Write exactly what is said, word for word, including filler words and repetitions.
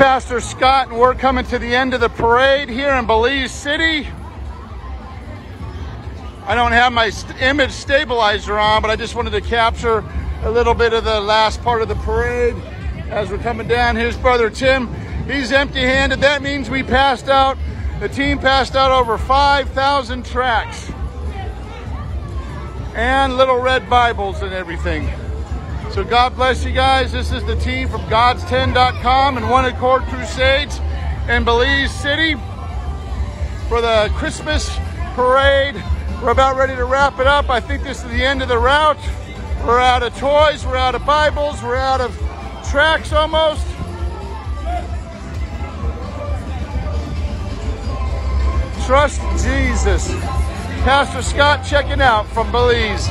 Pastor Scott, and we're coming to the end of the parade here in Belize City. I don't have my st- image stabilizer on, but I just wanted to capture a little bit of the last part of the parade as we're coming down. Here's Brother Tim. He's empty-handed. That means we passed out, the team passed out over five thousand tracts and little red Bibles and everything. So God bless you guys. This is the team from Gods ten dot com and One Accord Crusades in Belize City for the Christmas parade. We're about ready to wrap it up. I think this is the end of the route. We're out of toys, we're out of Bibles, we're out of tracts almost. Trust Jesus. Pastor Scott checking out from Belize.